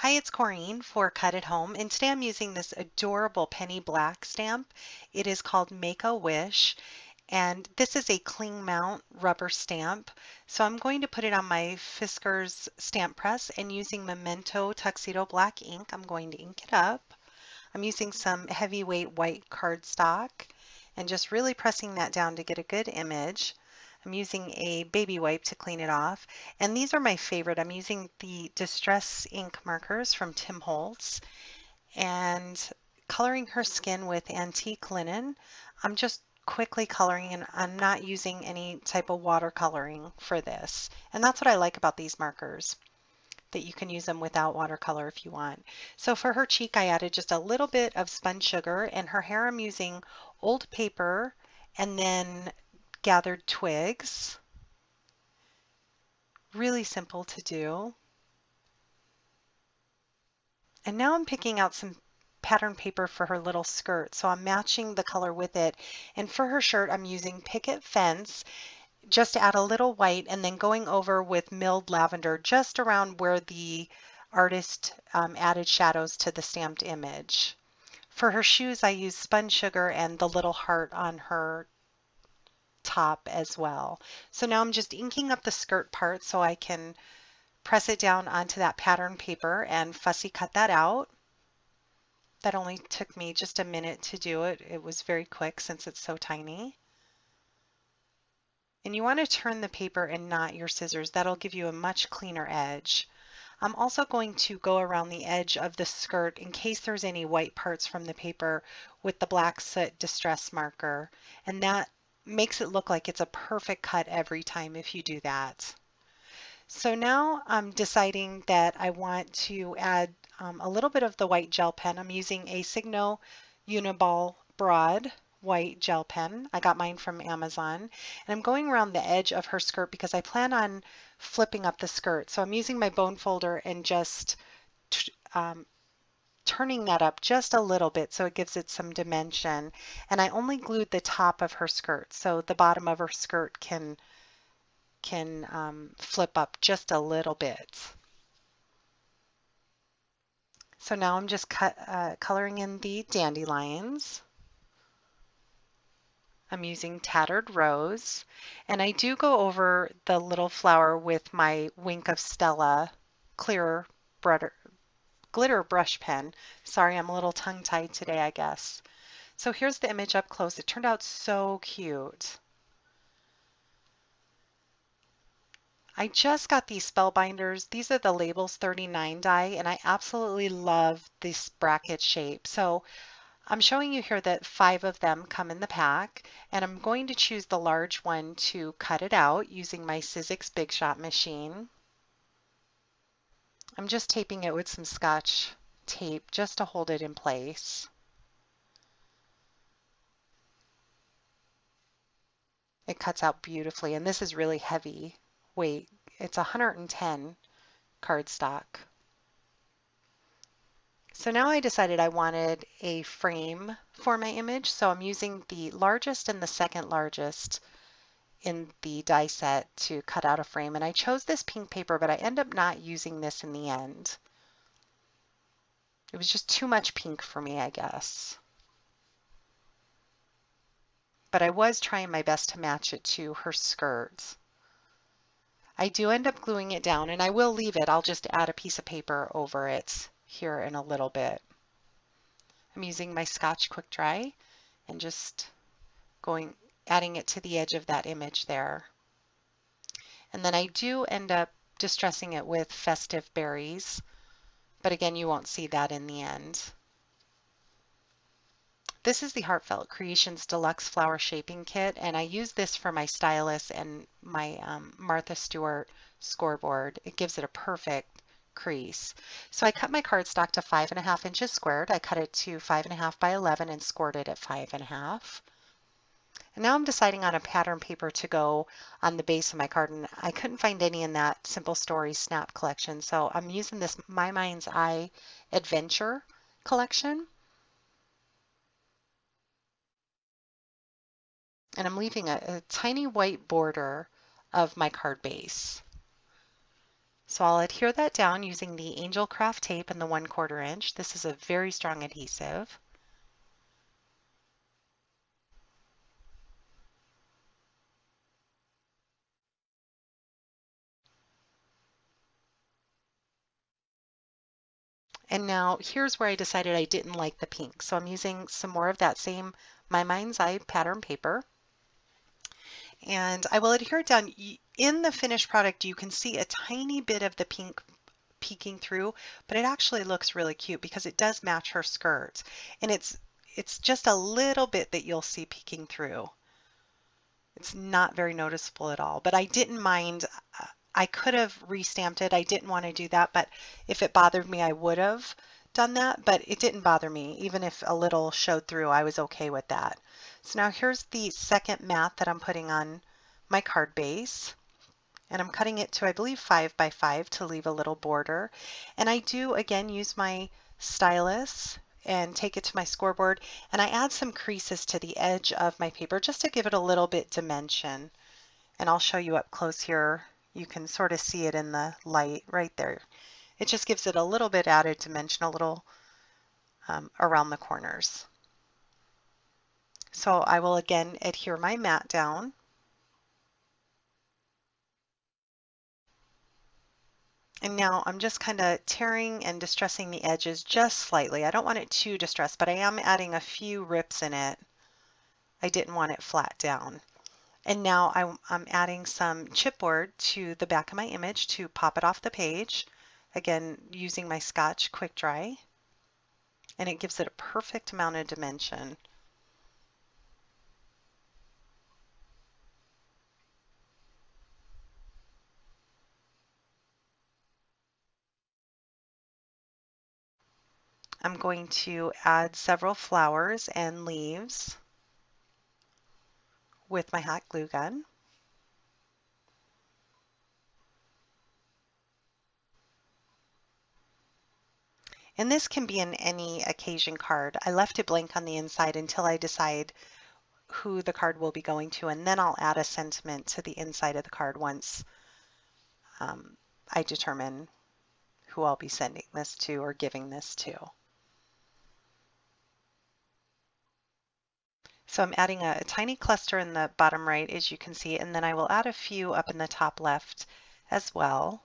Hi, it's Corinne for Cut at Home, and today I'm using this adorable Penny Black stamp. It is called Make-A-Wish, and this is a cling mount rubber stamp. So I'm going to put it on my Fiskars stamp press, and using Memento Tuxedo Black ink, I'm going to ink it up. I'm using some heavyweight white cardstock and just really pressing that down to get a good image. I'm using a baby wipe to clean it off, and these are my favorite. I'm using the Distress ink markers from Tim Holtz, and coloring her skin with antique linen. I'm just quickly coloring, and I'm not using any type of watercoloring for this, and that's what I like about these markers, that you can use them without watercolor if you want. So for her cheek, I added just a little bit of spun sugar, and her hair I'm using old paper and then gathered twigs. Really simple to do. And now I'm picking out some pattern paper for her little skirt, so I'm matching the color with it. And for her shirt, I'm using Picket Fence, just to add a little white, and then going over with milled lavender just around where the artist added shadows to the stamped image. For her shoes, I used spun sugar and the little heart on her top as well. So now I'm just inking up the skirt part so I can press it down onto that pattern paper and fussy cut that out. That only took me just a minute to do it. It was very quick since it's so tiny. And you want to turn the paper and not your scissors. That'll give you a much cleaner edge. I'm also going to go around the edge of the skirt in case there's any white parts from the paper with the black soot distress marker, and that makes it look like it's a perfect cut every time if you do that. So now I'm deciding that I want to add a little bit of the white gel pen. I'm using a Signo Uniball broad white gel pen. I got mine from Amazon, and I'm going around the edge of her skirt because I plan on flipping up the skirt. So I'm using my bone folder and just turning that up just a little bit so it gives it some dimension. And I only glued the top of her skirt, so the bottom of her skirt can flip up just a little bit. So now I'm just coloring in the dandelions. I'm using Tattered Rose, and I do go over the little flower with my Wink of Stella clearer glitter brush pen. Sorry, I'm a little tongue-tied today, I guess. So here's the image up close. It turned out so cute. I just got these Spellbinders. These are the Labels 39 die, and I absolutely love this bracket shape. So I'm showing you here that 5 of them come in the pack, and I'm going to choose the large one to cut it out using my Sizzix Big Shot machine. I'm just taping it with some Scotch tape just to hold it in place. It cuts out beautifully, and this is really heavy weight. It's 110 cardstock. So now I decided I wanted a frame for my image, so I'm using the largest and the second largest in the die set to cut out a frame, and I chose this pink paper, but I end up not using this in the end. It was just too much pink for me, I guess. But I was trying my best to match it to her skirt. I do end up gluing it down, and I will leave it. I'll just add a piece of paper over it here in a little bit. I'm using my Scotch Quick Dry and just adding it to the edge of that image there. And then I do end up distressing it with Festive Berries, but again, you won't see that in the end. This is the Heartfelt Creations Deluxe Flower Shaping Kit, and I use this for my stylus and my Martha Stewart scoreboard. It gives it a perfect crease. So I cut my cardstock to 5.5 inches squared. I cut it to 5.5 by 11 and scored it at 5.5. And now I'm deciding on a pattern paper to go on the base of my card, and I couldn't find any in that Simple Story Snap collection, so I'm using this My Mind's Eye Adventure collection. And I'm leaving a tiny white border of my card base. So I'll adhere that down using the Angel Craft Tape and the 1/4 inch. This is a very strong adhesive. And now here's where I decided I didn't like the pink. So I'm using some more of that same My Mind's Eye pattern paper. And I will adhere it down. In the finished product, you can see a tiny bit of the pink peeking through, but it actually looks really cute because it does match her skirt. And it's just a little bit that you'll see peeking through. It's not very noticeable at all, but I didn't mind. I could have re-stamped it. I didn't want to do that, but if it bothered me, I would have done that, but it didn't bother me. Even if a little showed through, I was okay with that. So now here's the second mat that I'm putting on my card base, and I'm cutting it to, I believe, 5 by 5 to leave a little border. And I do, again, use my stylus and take it to my scoreboard, and I add some creases to the edge of my paper just to give it a little bit dimension. And I'll show you up close here. You can sort of see it in the light right there. It just gives it a little bit added dimension, a little around the corners. So I will again adhere my mat down. And now I'm just kind of tearing and distressing the edges just slightly. I don't want it too distressed, but I am adding a few rips in it. I didn't want it flat down. And now I'm adding some chipboard to the back of my image to pop it off the page. Again, using my Scotch Quick Dry. And it gives it a perfect amount of dimension. I'm going to add several flowers and leaves with my hot glue gun. And this can be in any occasion card. I left it blank on the inside until I decide who the card will be going to, and then I'll add a sentiment to the inside of the card once I determine who I'll be sending this to or giving this to. So I'm adding a tiny cluster in the bottom right, as you can see, and then I will add a few up in the top left as well.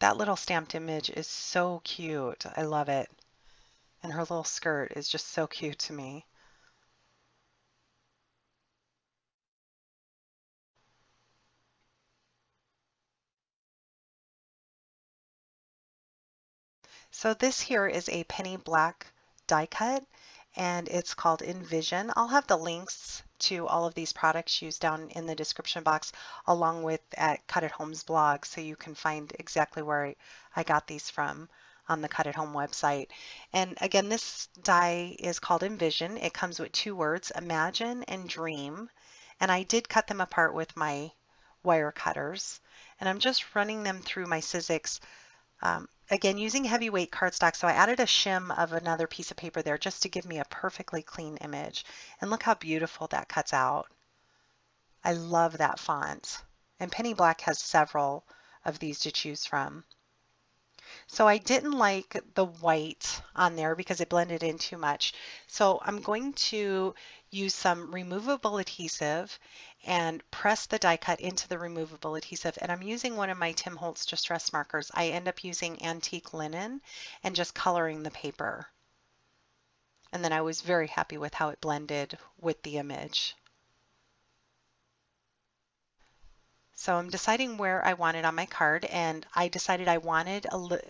That little stamped image is so cute. I love it. And her little skirt is just so cute to me. So this here is a Penny Black die cut, and it's called Envision. I'll have the links to all of these products used down in the description box, along with at Cut at Home's blog, so you can find exactly where I got these from on the Cut at Home website. And again, this die is called Envision. It comes with 2 words, imagine and dream, and I did cut them apart with my wire cutters, and I'm just running them through my Sizzix. Again, using heavyweight cardstock, so I added a shim of another piece of paper there just to give me a perfectly clean image. And look how beautiful that cuts out. I love that font. And Penny Black has several of these to choose from. So I didn't like the white on there because it blended in too much. So I'm going to use some removable adhesive and press the die cut into the removable adhesive. And I'm using one of my Tim Holtz distress markers. I end up using antique linen and just coloring the paper. And then I was very happy with how it blended with the image. So I'm deciding where I want it on my card, and I decided I wanted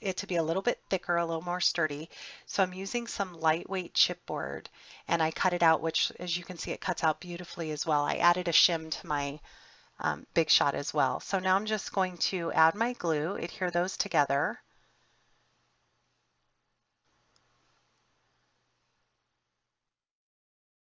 it to be a little bit thicker, a little more sturdy. So I'm using some lightweight chipboard, and I cut it out, which, as you can see, it cuts out beautifully as well. I added a shim to my Big Shot as well. So now I'm just going to add my glue, adhere those together.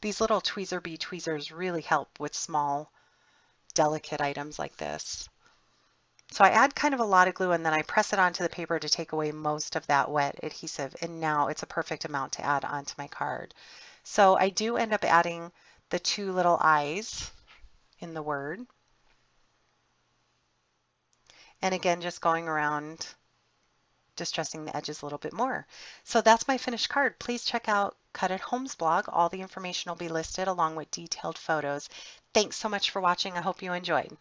These little tweezer bee tweezers really help with small delicate items like this. So I add kind of a lot of glue, and then I press it onto the paper to take away most of that wet adhesive, and now it's a perfect amount to add onto my card. So I do end up adding the 2 little eyes in the word. And again, just going around distressing the edges a little bit more. So that's my finished card. Please check out Cut at Home's blog. All the information will be listed along with detailed photos. Thanks so much for watching. I hope you enjoyed.